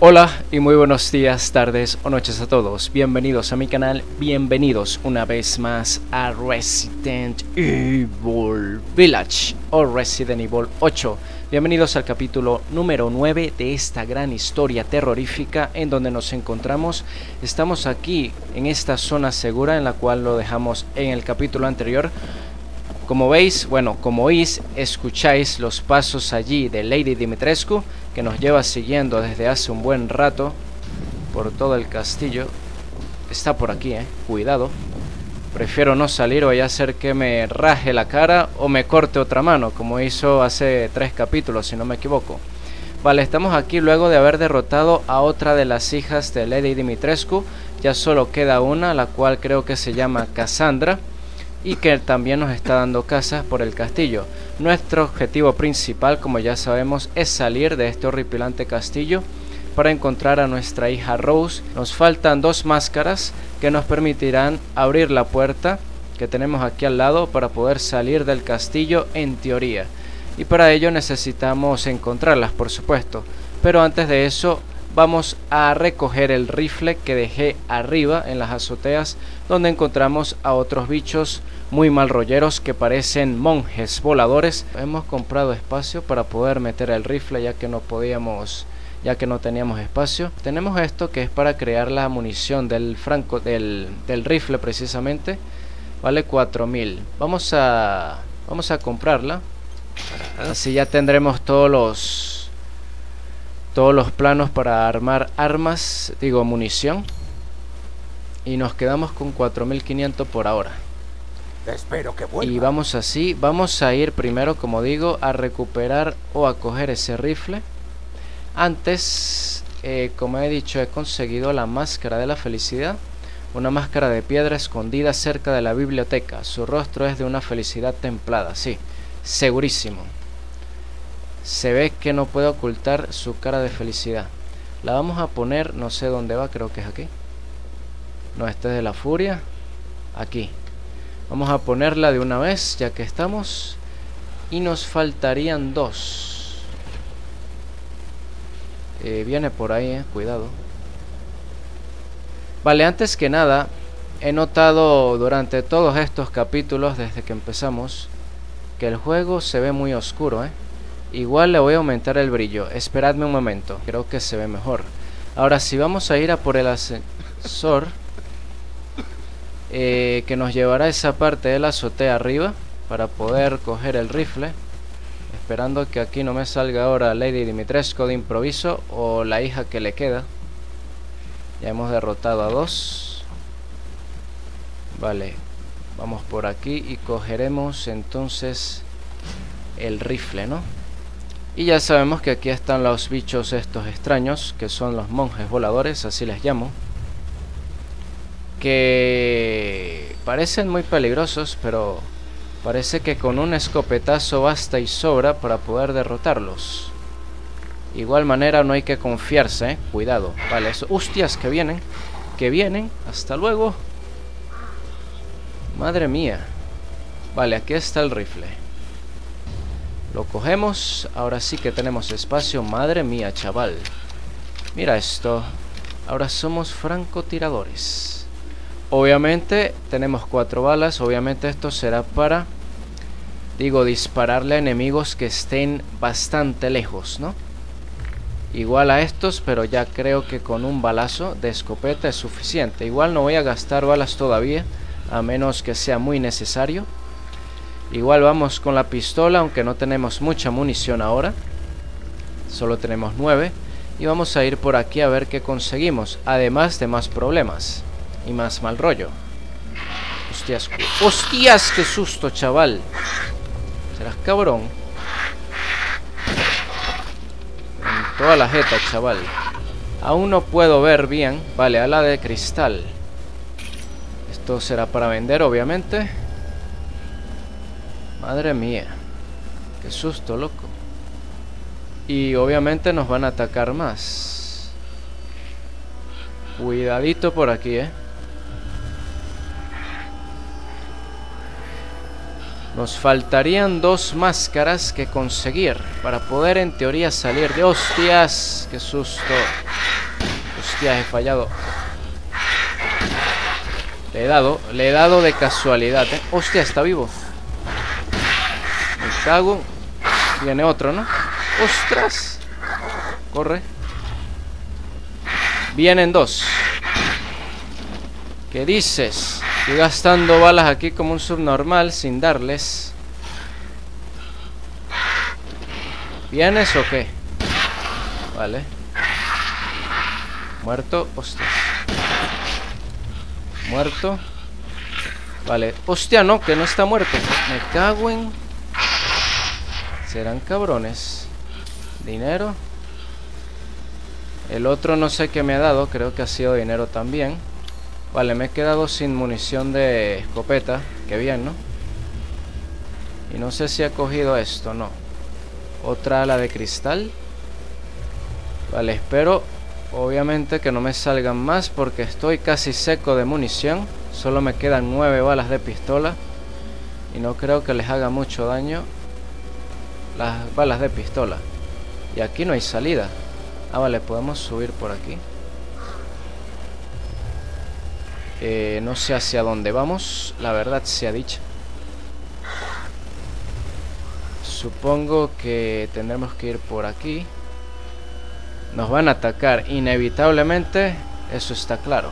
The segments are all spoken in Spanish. Hola y muy buenos días, tardes o noches a todos. Bienvenidos a mi canal, bienvenidos una vez más a Resident Evil Village o Resident Evil 8. Bienvenidos al capítulo número 9 de esta gran historia terrorífica en donde nos encontramos. Estamos aquí en esta zona segura en la cual lo dejamos en el capítulo anterior. Como veis, bueno, como oís, escucháis los pasos allí de Lady Dimitrescu, que nos lleva siguiendo desde hace un buen rato por todo el castillo. Está por aquí, cuidado. Prefiero no salir o ya hacer que me raje la cara o me corte otra mano, como hizo hace 3 capítulos, si no me equivoco. Vale, estamos aquí luego de haber derrotado a otra de las hijas de Lady Dimitrescu. Ya solo queda una, la cual creo que se llama Cassandra, y que también nos está dando cazas por el castillo. Nuestro objetivo principal, como ya sabemos, es salir de este horripilante castillo para encontrar a nuestra hija Rose. Nos faltan 2 máscaras que nos permitirán abrir la puerta que tenemos aquí al lado para poder salir del castillo en teoría. Y para ello necesitamos encontrarlas, por supuesto. Pero antes de eso vamos a recoger el rifle que dejé arriba en las azoteas, donde encontramos a otros bichos muy mal rolleros que parecen monjes voladores. Hemos comprado espacio para poder meter el rifle ya que no teníamos espacio. Tenemos esto que es para crear la munición del rifle precisamente. Vale 4000. Vamos a comprarla. Así ya tendremos todos los planos para armar armas, digo munición, y nos quedamos con 4500 por ahora. Espero que vuelva. Y vamos así, vamos a ir primero, como digo, a recuperar o a coger ese rifle. Antes, como he dicho, he conseguido la máscara de la felicidad, una máscara de piedra escondida cerca de la biblioteca. Su rostro es de una felicidad templada, sí, segurísimo. Se ve que no puede ocultar su cara de felicidad. La vamos a poner, no sé dónde va, creo que es aquí. No, este es de la furia. Aquí. Vamos a ponerla de una vez, ya que estamos. Y nos faltarían 2. Viene por ahí, cuidado. Vale, antes que nada, he notado durante todos estos capítulos, desde que empezamos, que el juego se ve muy oscuro, Igual le voy a aumentar el brillo. Esperadme un momento. Creo que se ve mejor. Ahora sí, vamos a ir a por el ascensor que nos llevará a esa parte de la azotea arriba para poder coger el rifle. Esperando que aquí no me salga ahora Lady Dimitrescu de improviso o la hija que le queda. Ya hemos derrotado a 2. Vale, vamos por aquí y cogeremos entonces el rifle, ¿no? Y ya sabemos que aquí están los bichos estos extraños, que son los monjes voladores, así les llamo. Que parecen muy peligrosos, pero parece que con un escopetazo basta y sobra para poder derrotarlos. Igual manera no hay que confiarse, cuidado. Vale, eso. ¡Hostias! Que vienen, hasta luego. Madre mía. Vale, aquí está el rifle. Lo cogemos, ahora sí que tenemos espacio. Madre mía, chaval. Mira esto. Ahora somos francotiradores. Obviamente tenemos 4 balas. Obviamente esto será para, digo, dispararle a enemigos que estén bastante lejos, ¿no? Igual a estos, pero ya creo que con un balazo de escopeta es suficiente. Igual no voy a gastar balas todavía, a menos que sea muy necesario. Igual vamos con la pistola, aunque no tenemos mucha munición ahora. Solo tenemos 9. Y vamos a ir por aquí a ver qué conseguimos. Además de más problemas. Y más mal rollo. Hostias. ¡Hostias! ¡Qué susto, chaval! Serás cabrón. En toda la jeta, chaval. Aún no puedo ver bien. Vale, ala de cristal. Esto será para vender, obviamente. Madre mía, qué susto, loco. Y obviamente nos van a atacar más. Cuidadito por aquí, Nos faltarían 2 máscaras que conseguir para poder en teoría salir de... ¡Hostias! ¡Qué susto! Hostias, he fallado. Le he dado de casualidad, ¿eh? Hostia, está vivo. Me cago. Viene otro, ¿no? ¡Ostras! Corre. Vienen dos. ¿Qué dices? Estoy gastando balas aquí como un subnormal sin darles. ¿Vienes o qué? Vale. Muerto. Ostras. Muerto. Vale. Hostia, no, que no está muerto. Me cago en... Serán cabrones. Dinero. El otro no sé qué me ha dado. Creo que ha sido dinero también. Vale, me he quedado sin munición de escopeta. Qué bien, ¿no? Y no sé si ha cogido esto, no. Otra ala de cristal. Vale, espero... Obviamente que no me salgan más porque estoy casi seco de munición. Solo me quedan 9 balas de pistola. Y no creo que les haga mucho daño las balas de pistola. Y aquí no hay salida. Ah, vale, podemos subir por aquí. No sé hacia dónde vamos. La verdad sea dicha. Supongo que tendremos que ir por aquí. Nos van a atacar inevitablemente, eso está claro.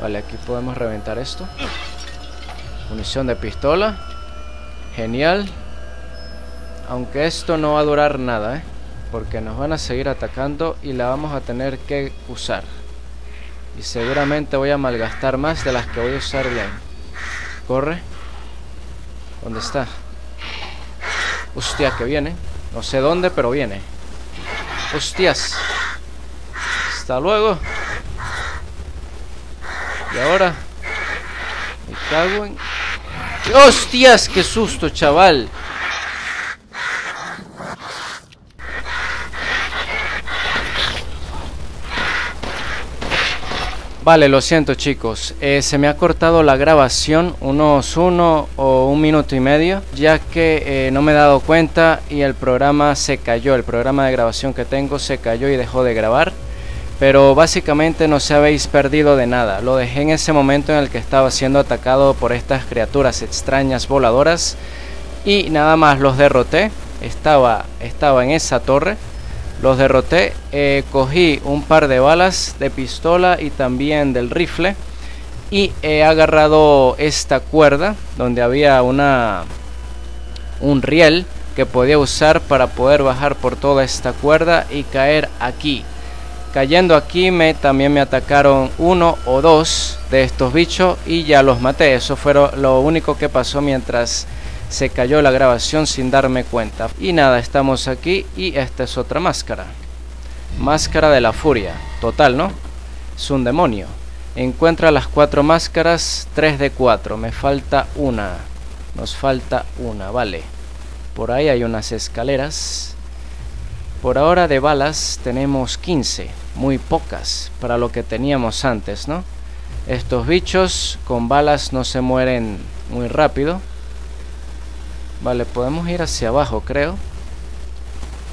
Vale, aquí podemos reventar esto. Munición de pistola. Genial. Aunque esto no va a durar nada, ¿eh? Porque nos van a seguir atacando y la vamos a tener que usar. Y seguramente voy a malgastar más de las que voy a usar bien. Corre. ¿Dónde está? Hostia, que viene. No sé dónde, pero viene. Hostias. Hasta luego. Y ahora me cago en... ¡Hostias! ¡Qué susto, chaval! Vale, lo siento, chicos. Se me ha cortado la grabación unos 1 o 1 minuto y medio, ya que no me he dado cuenta y el programa se cayó. El programa de grabación que tengo se cayó y dejó de grabar. Pero básicamente no se habéis perdido de nada. Lo dejé en ese momento en el que estaba siendo atacado por estas criaturas extrañas voladoras. Y nada más los derroté. Estaba en esa torre. Los derroté, cogí un par de balas de pistola y también del rifle. Y he agarrado esta cuerda donde había un riel que podía usar para poder bajar por toda esta cuerda y caer aquí. Cayendo aquí también me atacaron 1 o 2 de estos bichos y ya los maté. Eso fue lo único que pasó mientras... Se cayó la grabación sin darme cuenta. Y nada, estamos aquí y esta es otra máscara. Máscara de la furia. Total, ¿no? Es un demonio. Encuentra las 4 máscaras, 3 de 4. Me falta una. Nos falta una, vale. Por ahí hay unas escaleras. Por ahora de balas tenemos 15. Muy pocas para lo que teníamos antes, ¿no? Estos bichos con balas no se mueren muy rápido. Vale, podemos ir hacia abajo, creo.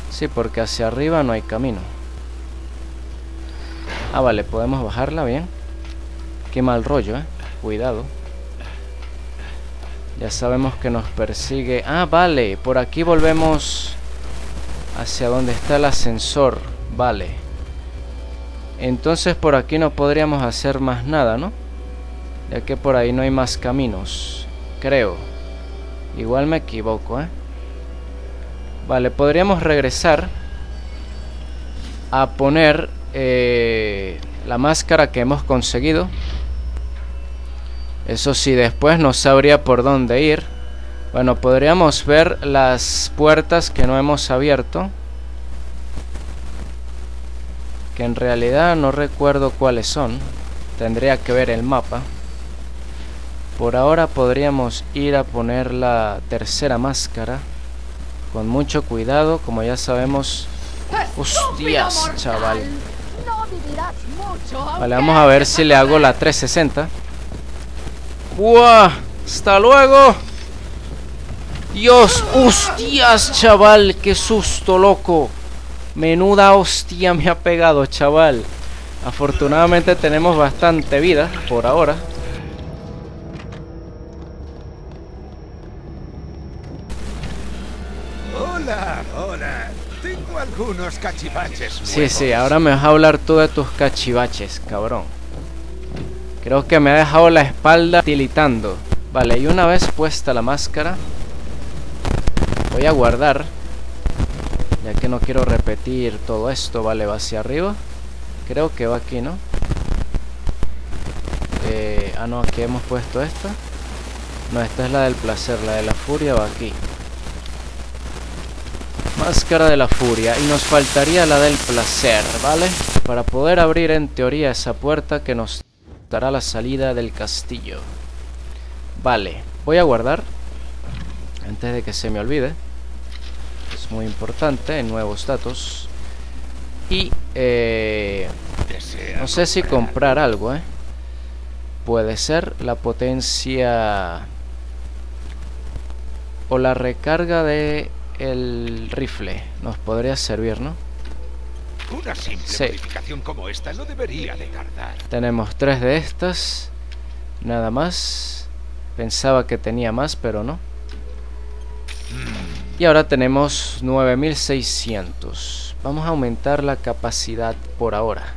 Sí, porque hacia arriba no hay camino. Ah, vale, podemos bajarla, bien. Qué mal rollo, ¿eh? Cuidado. Ya sabemos que nos persigue. Ah, vale, por aquí volvemos hacia donde está el ascensor. Vale. Entonces por aquí no podríamos hacer más nada, ¿no? Ya que por ahí no hay más caminos, creo. Igual me equivoco, ¿eh? Vale, podríamos regresar a poner la máscara que hemos conseguido. Eso sí, después no sabría por dónde ir. Bueno, podríamos ver las puertas que no hemos abierto. Que en realidad no recuerdo cuáles son. Tendría que ver el mapa. Por ahora podríamos ir a poner la 3ª máscara. Con mucho cuidado, como ya sabemos. ¡Hostias, chaval! Vale, vamos a ver si le hago la 360. ¡Buah! ¡Hasta luego! ¡Dios! ¡Hostias, chaval! ¡Qué susto, loco! Menuda hostia me ha pegado, chaval. Afortunadamente tenemos bastante vida por ahora. Hola, hola. Tengo algunos cachivaches nuevos. Sí, sí, ahora me vas a hablar tú de tus cachivaches, cabrón. Creo que me ha dejado la espalda tiritando. Vale, y una vez puesta la máscara, voy a guardar, ya que no quiero repetir todo esto. Vale, va hacia arriba. Creo que va aquí, ¿no? Ah, no, aquí hemos puesto esta. No, esta es la del placer, la de la furia va aquí. Máscara de la furia. Y nos faltaría la del placer, ¿vale? Para poder abrir en teoría esa puerta que nos dará la salida del castillo. Vale, voy a guardar antes de que se me olvide. Es muy importante, nuevos datos. Y no sé si comprar algo, ¿eh? Puede ser la potencia o la recarga de el rifle nos podría servir, ¿no? Una simple modificación como esta no debería de tardar. Tenemos 3 de estas, nada más. Pensaba que tenía más, pero no. Y ahora tenemos 9600. Vamos a aumentar la capacidad por ahora.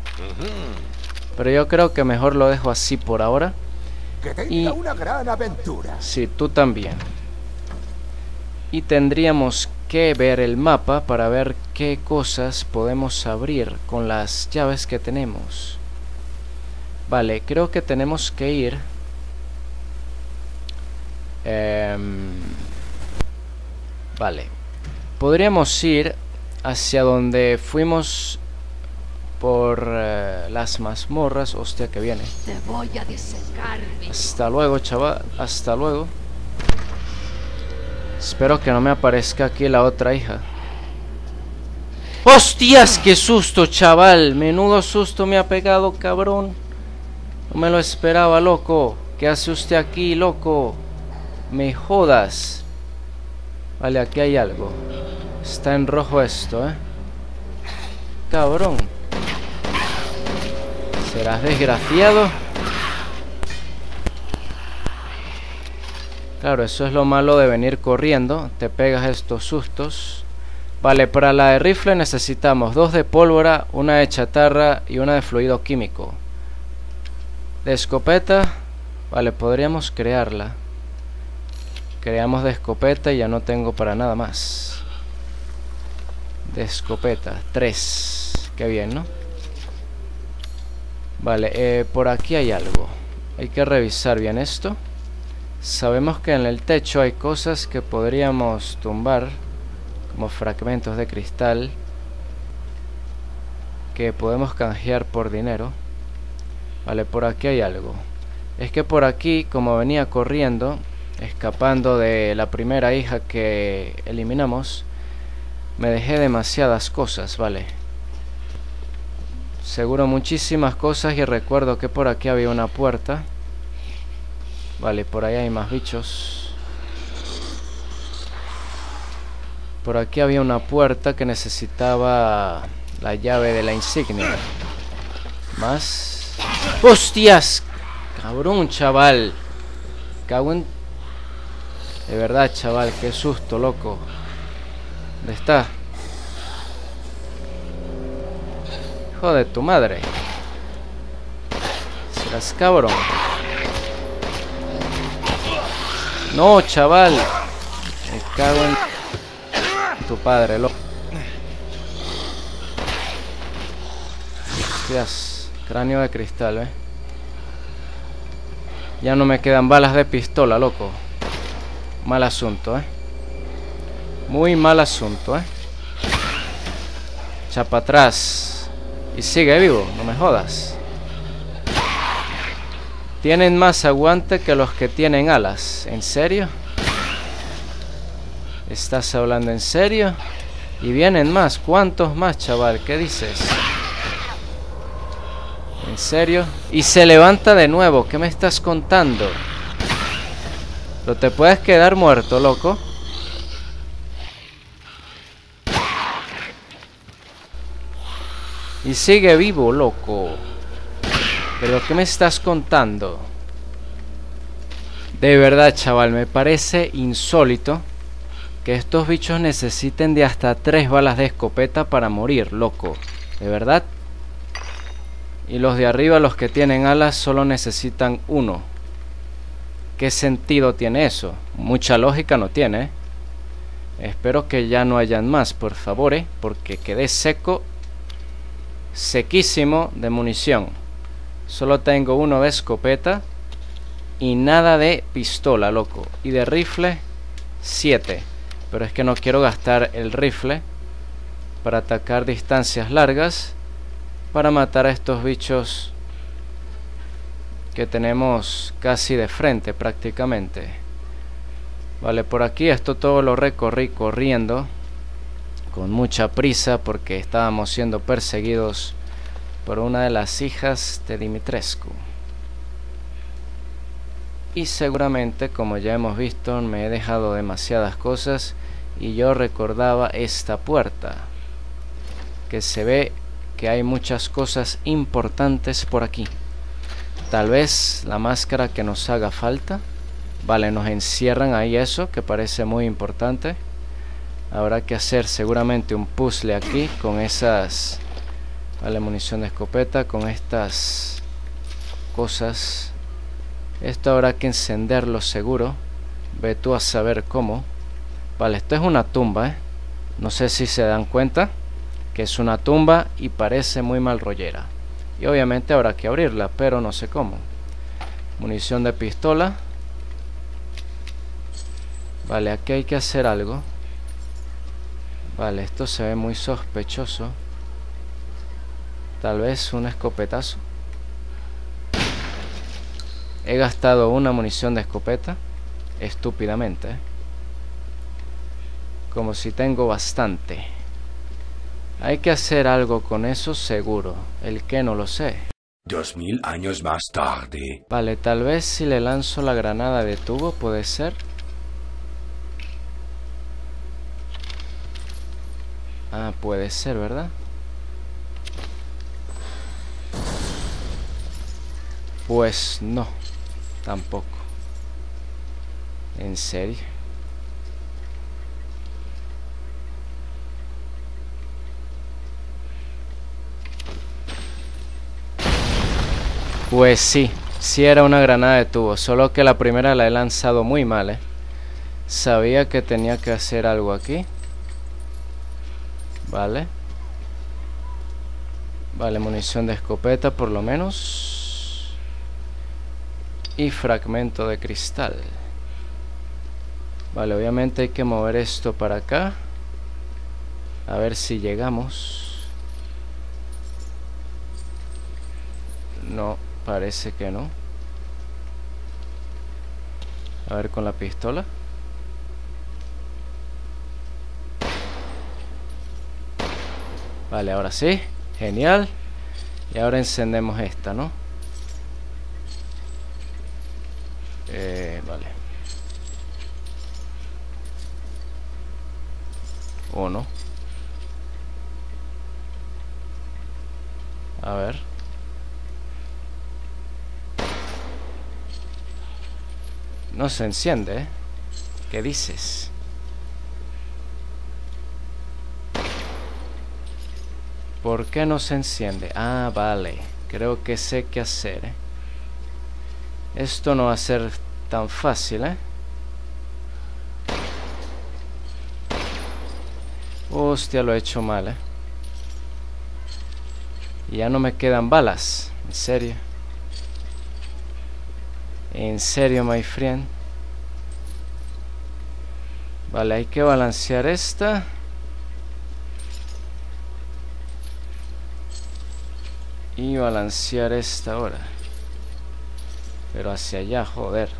Pero yo creo que mejor lo dejo así por ahora. Que tenga y una gran aventura. Sí, tú también. Y tendríamos que ver el mapa para ver qué cosas podemos abrir con las llaves que tenemos. Vale, creo que tenemos que ir vale, podríamos ir hacia donde fuimos por las mazmorras. Hostia, que viene. Te voy a desecar. Hasta luego, chaval. Hasta luego. Espero que no me aparezca aquí la otra hija. ¡Hostias! ¡Qué susto, chaval! Menudo susto me ha pegado, cabrón. No me lo esperaba, loco. ¿Qué hace usted aquí, loco? Me jodas. Vale, aquí hay algo. Está en rojo esto, ¿eh? Cabrón. Serás desgraciado. Claro, eso es lo malo de venir corriendo. Te pegas estos sustos. Vale, para la de rifle necesitamos 2 de pólvora, 1 de chatarra y 1 de fluido químico. De escopeta, vale, podríamos crearla. Creamos de escopeta y ya no tengo para nada más. De escopeta, 3. Qué bien, ¿no? Vale, por aquí hay algo. Hay que revisar bien esto. Sabemos que en el techo hay cosas que podríamos tumbar, como fragmentos de cristal, que podemos canjear por dinero. Vale, por aquí hay algo. Es que por aquí, como venía corriendo, escapando de la primera hija que eliminamos, me dejé demasiadas cosas, vale. Seguro muchísimas cosas, y recuerdo que por aquí había una puerta. Vale, por ahí hay más bichos. Por aquí había una puerta que necesitaba la llave de la insignia. Más. ¡Hostias! Cabrón, chaval. Cago en... De verdad, chaval, qué susto, loco. ¿Dónde está? Hijo de tu madre. Serás cabrón. No, chaval. Me cago en tu padre, loco. Hostias, cráneo de cristal, ¿eh? Ya no me quedan balas de pistola, loco. Mal asunto, ¿eh? Muy mal asunto, ¿eh? Chapa atrás. Y sigue vivo, no me jodas. Tienen más aguante que los que tienen alas. ¿En serio? ¿Estás hablando en serio? Y vienen más. ¿Cuántos más, chaval? ¿Qué dices? ¿En serio? Y se levanta de nuevo. ¿Qué me estás contando? ¿No te puedes quedar muerto, loco? Y sigue vivo, loco. ¿Pero qué me estás contando? De verdad, chaval, me parece insólito que estos bichos necesiten de hasta 3 balas de escopeta para morir, loco. De verdad. Y los de arriba, los que tienen alas, solo necesitan 1. ¿Qué sentido tiene eso? Mucha lógica no tiene, ¿eh? Espero que ya no hayan más, por favor, ¿eh? Porque quedé seco, sequísimo de munición. Solo tengo 1 de escopeta y nada de pistola, loco. Y de rifle, 7. Pero es que no quiero gastar el rifle para atacar distancias largas, para matar a estos bichos que tenemos casi de frente prácticamente. Vale, por aquí esto todo lo recorrí corriendo con mucha prisa porque estábamos siendo perseguidos por una de las hijas de Dimitrescu. Y seguramente, como ya hemos visto, me he dejado demasiadas cosas y yo recordaba esta puerta, que se ve que hay muchas cosas importantes por aquí. Tal vez la máscara que nos haga falta. Vale, nos encierran ahí, eso que parece muy importante. Habrá que hacer seguramente un puzzle aquí con esas... Vale, munición de escopeta, con estas cosas. Esto habrá que encenderlo seguro. Ve tú a saber cómo. Vale, esto es una tumba, ¿eh? No sé si se dan cuenta que es una tumba y parece muy mal rollera. Y obviamente habrá que abrirla, pero no sé cómo. Munición de pistola. Vale, aquí hay que hacer algo. Vale, esto se ve muy sospechoso. Tal vez un escopetazo. He gastado 1 munición de escopeta. Estúpidamente, ¿eh? Como si tengo bastante. Hay que hacer algo con eso seguro. El que no lo sé. 2000 años más tarde. Vale, tal vez si le lanzo la granada de tubo, puede ser. Ah, puede ser, ¿verdad? Pues no, tampoco. ¿En serio? Pues sí, sí era una granada de tubo, solo que la primera la he lanzado muy mal, ¿eh? Sabía que tenía que hacer algo aquí. Vale. Vale, munición de escopeta por lo menos. Y fragmento de cristal. Vale, obviamente hay que mover esto para acá. A ver si llegamos. No, parece que no. A ver con la pistola. Vale, ahora sí, genial. Y ahora encendemos esta, ¿no? Vale. ¿O no? A ver. No se enciende, ¿eh? ¿Qué dices? ¿Por qué no se enciende? Ah, vale. Creo que sé qué hacer, ¿eh? Esto no va a ser tan fácil, ¿eh? Hostia, lo he hecho mal, ¿eh? Y ya no me quedan balas. ¿En serio? ¿En serio, my friend? Vale, hay que balancear esta. Y balancear esta hora. Pero hacia allá, joder.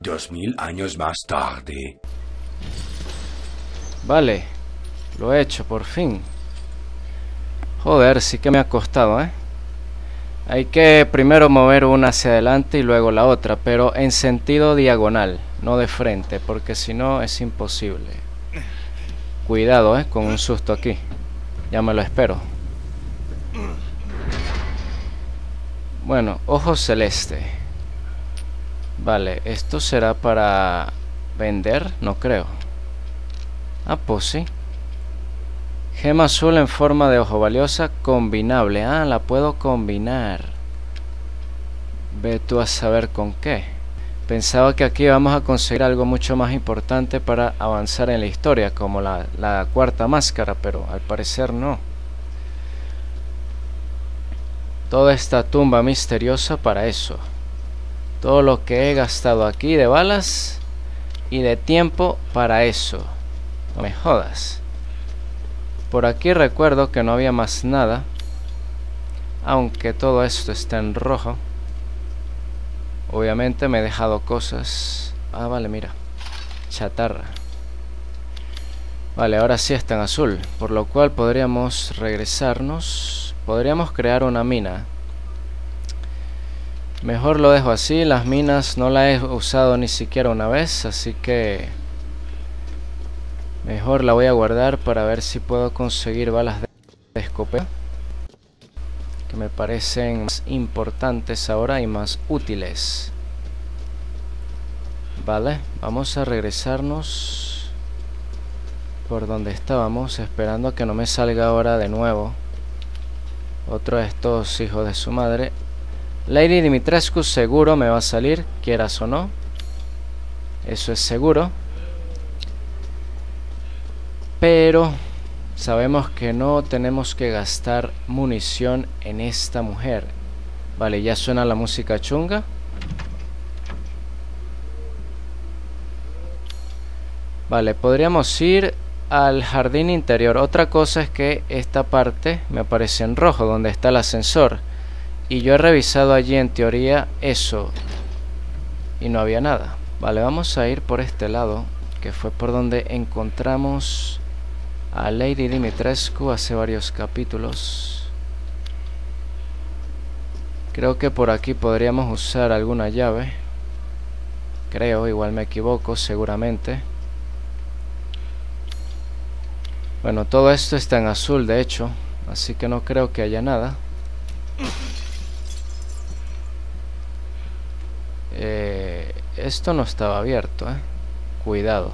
2000 años más tarde. Vale. Lo he hecho, por fin. Joder, sí que me ha costado, ¿eh? Hay que primero mover una hacia adelante y luego la otra, pero en sentido diagonal, no de frente, porque si no es imposible. Cuidado, ¿eh? Con un susto aquí. Ya me lo espero. Bueno, ojo celeste. Vale, esto será para vender, no creo. Ah, pues sí. Gema azul en forma de ojo valiosa, combinable. Ah, la puedo combinar. Ve tú a saber con qué. Pensaba que aquí vamos a conseguir algo mucho más importante para avanzar en la historia, como la cuarta máscara, pero al parecer no. Toda esta tumba misteriosa para eso. Todo lo que he gastado aquí de balas y de tiempo para eso. No me jodas. Por aquí recuerdo que no había más nada. Aunque todo esto está en rojo. Obviamente me he dejado cosas. Ah, vale, mira. Chatarra. Vale, ahora sí está en azul. Por lo cual podríamos regresarnos. Podríamos crear una mina. Mejor lo dejo así. Las minas no las he usado ni siquiera una vez, así que mejor la voy a guardar para ver si puedo conseguir balas de escopeta, que me parecen más importantes ahora y más útiles. Vale, vamos a regresarnos por donde estábamos, esperando a que no me salga ahora de nuevo otro de estos hijos de su madre. Lady Dimitrescu seguro me va a salir, quieras o no. Eso es seguro. Pero sabemos que no tenemos que gastar munición en esta mujer. Vale, ya suena la música chunga. Vale, podríamos ir al jardín interior. Otra cosa es que esta parte me aparece en rojo, donde está el ascensor, y yo he revisado allí en teoría eso y no había nada. Vale, vamos a ir por este lado, que fue por donde encontramos a Lady Dimitrescu hace varios capítulos. Creo que por aquí podríamos usar alguna llave. Creo, igual me equivoco, seguramente. Bueno, todo esto está en azul, de hecho, así que no creo que haya nada. Esto no estaba abierto, Cuidado.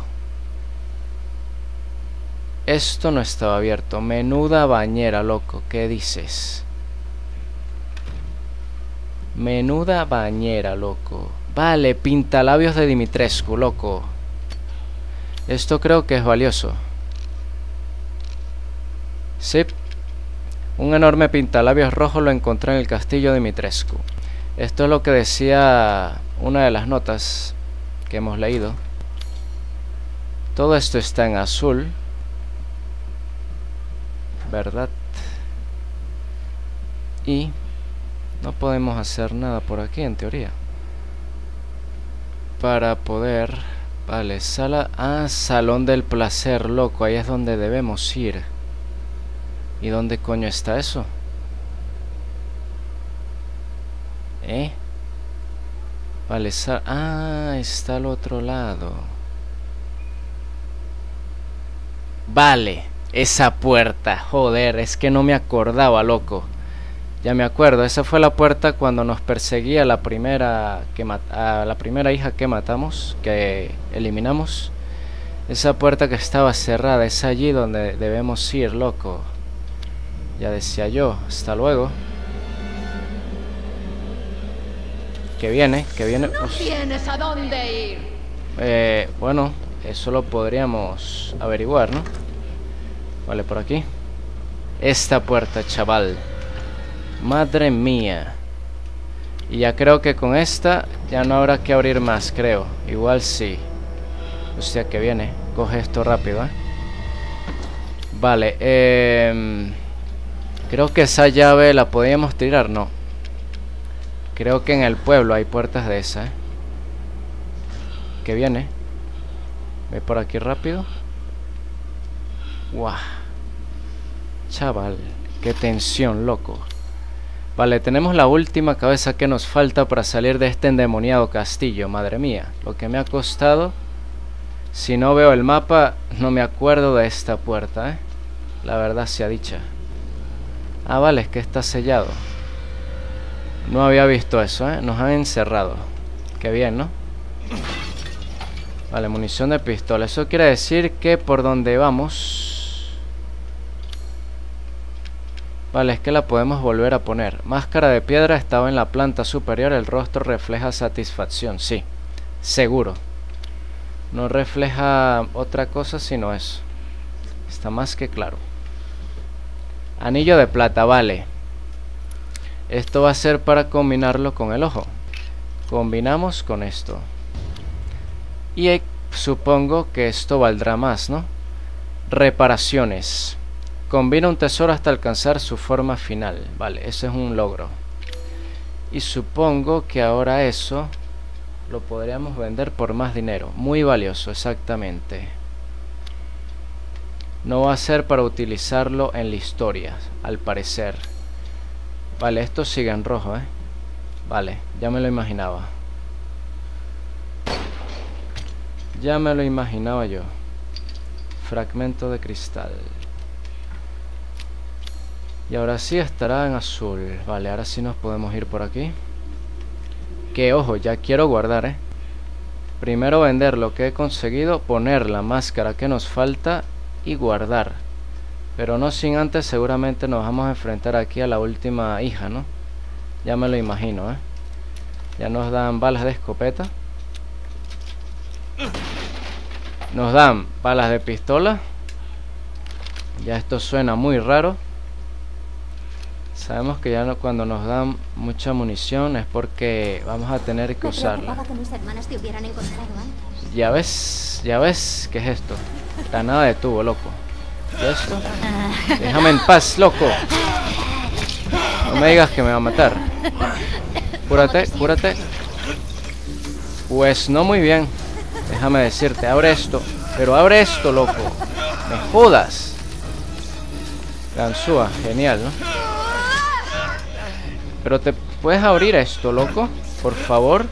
Esto no estaba abierto. Menuda bañera, loco, ¿qué dices? Menuda bañera, loco. Vale, pintalabios de Dimitrescu, loco. Esto creo que es valioso. Sí, un enorme pintalabios rojo lo encontré en el castillo de Dimitrescu. Esto es lo que decía una de las notas que hemos leído. Todo esto está en azul, ¿verdad? Y no podemos hacer nada por aquí, en teoría. Para poder... Vale, sala... Ah, salón del placer, loco, ahí es donde debemos ir. ¿Y dónde coño está eso? Vale, ah, está al otro lado. Vale, esa puerta, joder, es que no me acordaba, loco. Ya me acuerdo, esa fue la puerta cuando nos perseguía la primera hija que matamos, que eliminamos. Esa puerta que estaba cerrada, es allí donde debemos ir, loco. Ya decía yo, hasta luego. Que viene, que viene. No tienes a dónde ir. Bueno, eso lo podríamos averiguar, ¿no? Vale, por aquí. Esta puerta, chaval. Madre mía. Y ya creo que con esta ya no habrá que abrir más, creo. Igual sí. O sea, que viene. Coge esto rápido, Vale, creo que esa llave la podíamos tirar, no. Creo que en el pueblo hay puertas de esa, Que viene. Ve por aquí rápido. ¡Guau! Chaval, qué tensión, loco. Vale, tenemos la última cabeza que nos falta para salir de este endemoniado castillo. Madre mía, lo que me ha costado. Si no veo el mapa, no me acuerdo de esta puerta, La verdad sea dicha. Ah, vale, es que está sellado. No había visto eso, ¿eh? Nos han encerrado. Qué bien, ¿no? Vale, munición de pistola. Eso quiere decir que por donde vamos... Vale, es que la podemos volver a poner. Máscara de piedra estaba en la planta superior. El rostro refleja satisfacción. Sí, seguro. No refleja otra cosa sino eso. Está más que claro. Anillo de plata, vale. Esto va a ser para combinarlo con el ojo. Combinamos con esto. Y supongo que esto valdrá más, ¿no? Reparaciones. Combina un tesoro hasta alcanzar su forma final. Vale, ese es un logro. Y supongo que ahora eso lo podríamos vender por más dinero. Muy valioso, exactamente. No va a ser para utilizarlo en la historia, al parecer. Vale, esto sigue en rojo, ¿eh? Vale, ya me lo imaginaba. Ya me lo imaginaba yo. Fragmento de cristal. Y ahora sí estará en azul. Vale, ahora sí nos podemos ir por aquí. Que ojo, ya quiero guardar, ¿eh? Primero vender lo que he conseguido, poner la máscara que nos falta y guardar. Pero no sin antes, seguramente nos vamos a enfrentar aquí a la última hija, ¿no? Ya me lo imagino, ¿eh? Ya nos dan balas de escopeta. Nos dan balas de pistola. Ya esto suena muy raro. Sabemos que ya no, cuando nos dan mucha munición es porque vamos a tener que usarla. Ya ves, ¿qué es esto? Granada de tubo, loco. ¿Y esto? Déjame en paz, loco. No me digas que me va a matar. Cúrate, cúrate. Pues no muy bien. Déjame decirte, abre esto. Pero abre esto, loco. Me jodas. Ganzúa, genial, ¿no? Pero te puedes abrir esto, loco. Por favor.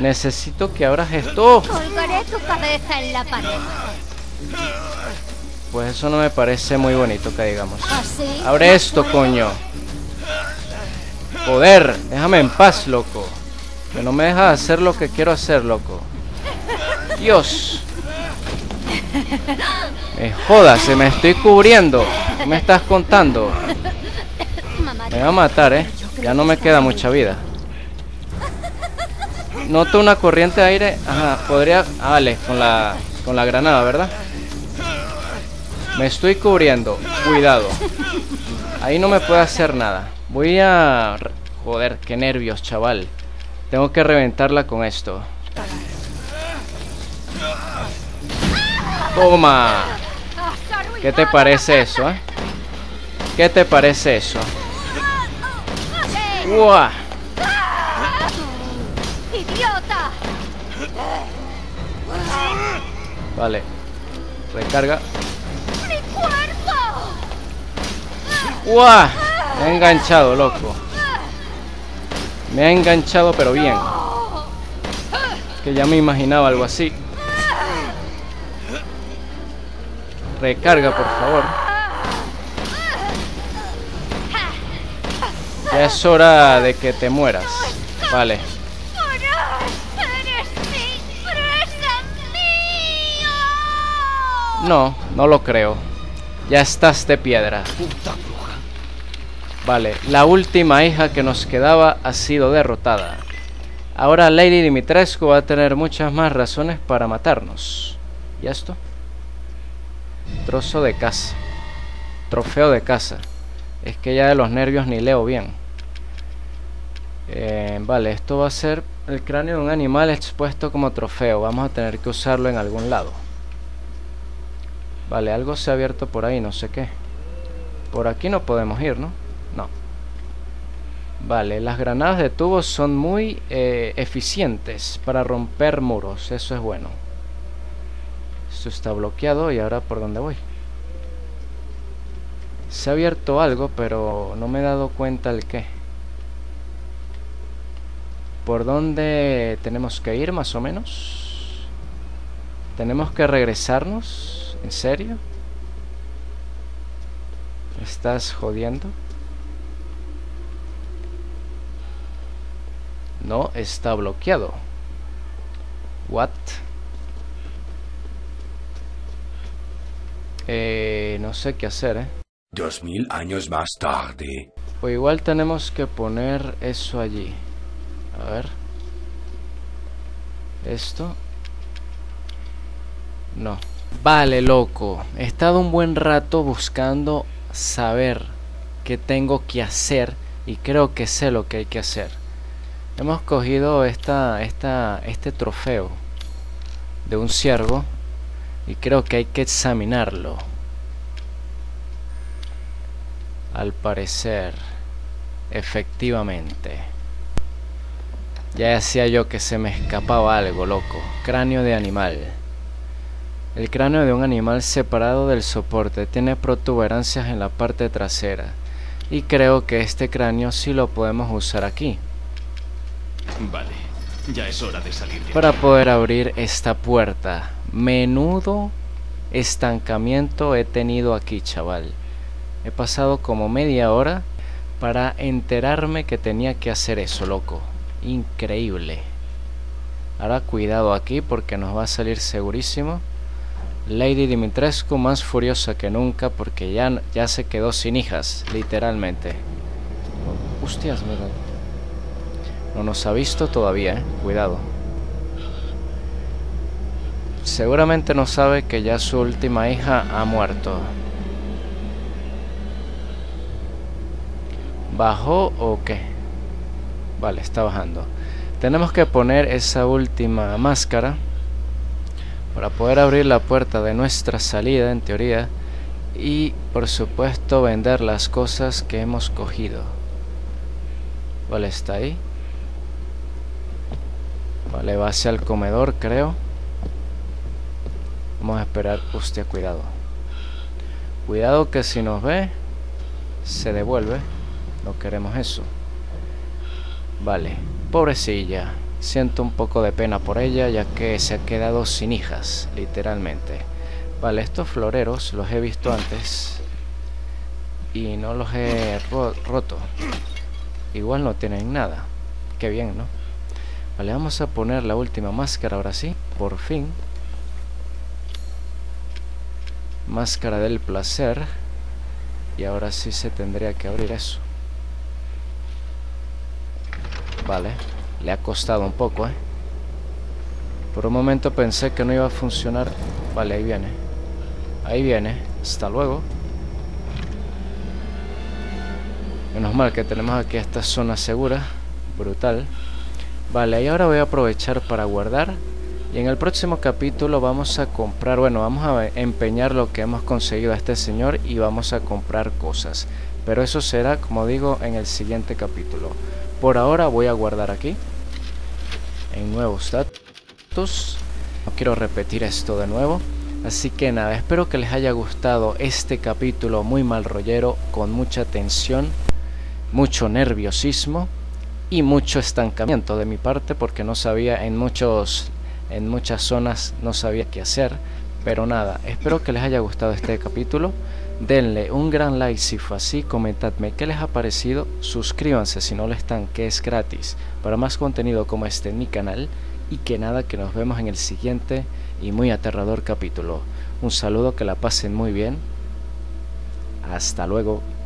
Necesito que abras esto. Colgaré tu cabeza en la pared. Pues eso no me parece muy bonito que digamos. Abre esto, coño. Poder, déjame en paz, loco. Que no me dejas hacer lo que quiero hacer, loco. Dios. Joda, se me estoy cubriendo. ¿Qué me estás contando? Me va a matar, ¿eh? Ya no me queda mucha vida. Noto una corriente de aire. Ajá, podría... Ah, vale, con la granada, ¿verdad? Me estoy cubriendo. Cuidado. Ahí no me puede hacer nada. Voy a... Joder, qué nervios, chaval. Tengo que reventarla con esto. Toma. ¿Qué te parece eso, eh? ¿Qué te parece eso? ¡Uah! ¡Idiota! Vale. Recarga. ¡Mi cuerpo! ¡Uah! Me ha enganchado, loco. Me ha enganchado, pero bien. Que ya me imaginaba algo así. Recarga, por favor. Ya es hora de que te mueras. Vale. No, no lo creo. Ya estás de piedra. Vale, la última hija que nos quedaba ha sido derrotada. Ahora Lady Dimitrescu va a tener muchas más razones para matarnos. ¿Y esto? Trozo de casa. Trofeo de casa. Es que ya de los nervios ni leo bien. Vale, esto va a ser el cráneo de un animal expuesto como trofeo. Vamos a tener que usarlo en algún lado. Vale, algo se ha abierto por ahí, no sé qué. Por aquí no podemos ir, ¿no? No. Vale, las granadas de tubo son muy eficientes para romper muros. Eso es bueno. Esto está bloqueado y ahora ¿por dónde voy? Se ha abierto algo, pero no me he dado cuenta el qué. ¿Por dónde tenemos que ir, más o menos? ¿Tenemos que regresarnos? ¿En serio? ¿Estás jodiendo? No está bloqueado. What? No sé qué hacer, 2000 años más tarde. O igual tenemos que poner eso allí. A ver. Esto. No. Vale, loco. He estado un buen rato buscando saber qué tengo que hacer. Y creo que sé lo que hay que hacer. Hemos cogido este trofeo de un ciervo. Y creo que hay que examinarlo. Al parecer, efectivamente. Ya decía yo que se me escapaba algo, loco. Cráneo de animal. El cráneo de un animal separado del soporte. Tiene protuberancias en la parte trasera. Y creo que este cráneo sí lo podemos usar aquí. Vale, ya es hora de salir de para aquí. Poder abrir esta puerta. Menudo estancamiento he tenido aquí, chaval. He pasado como media hora para enterarme que tenía que hacer eso, loco. Increíble. Ahora cuidado aquí porque nos va a salir segurísimo. Lady Dimitrescu más furiosa que nunca porque ya se quedó sin hijas, literalmente. Hostias, mira. No nos ha visto todavía, cuidado. Seguramente no sabe que ya su última hija ha muerto. ¿Bajó o qué? Vale, está bajando. Tenemos que poner esa última máscara para poder abrir la puerta de nuestra salida, en teoría. Y, por supuesto, vender las cosas que hemos cogido. Vale, está ahí. Vale, va hacia el comedor, creo. Vamos a esperar. Hostia, cuidado. Cuidado que si nos ve, se devuelve. No queremos eso. Vale, pobrecilla. Siento un poco de pena por ella, ya que se ha quedado sin hijas, literalmente. Vale, estos floreros los he visto antes. Y no los he roto. Igual no tienen nada. Qué bien, ¿no? Vale, vamos a poner la última máscara ahora sí. Por fin. Máscara del placer. Y ahora sí se tendría que abrir eso. Vale, le ha costado un poco, ¿eh? Por un momento pensé que no iba a funcionar. Vale, ahí viene. Ahí viene, hasta luego. Menos mal que tenemos aquí esta zona segura. Brutal. Vale, y ahora voy a aprovechar para guardar. Y en el próximo capítulo vamos a comprar, bueno, vamos a empeñar lo que hemos conseguido a este señor y vamos a comprar cosas. Pero eso será, como digo, en el siguiente capítulo. Por ahora voy a guardar aquí. En nuevos datos. No quiero repetir esto de nuevo. Así que nada, espero que les haya gustado este capítulo muy mal rollero, con mucha tensión, mucho nerviosismo y mucho estancamiento de mi parte porque no sabía en muchas zonas no sabía qué hacer. Pero nada, espero que les haya gustado este capítulo. Denle un gran like si fue así, comentadme qué les ha parecido, suscríbanse si no lo están, que es gratis, para más contenido como este en mi canal. Y que nada, que nos vemos en el siguiente y muy aterrador capítulo. Un saludo, que la pasen muy bien. Hasta luego.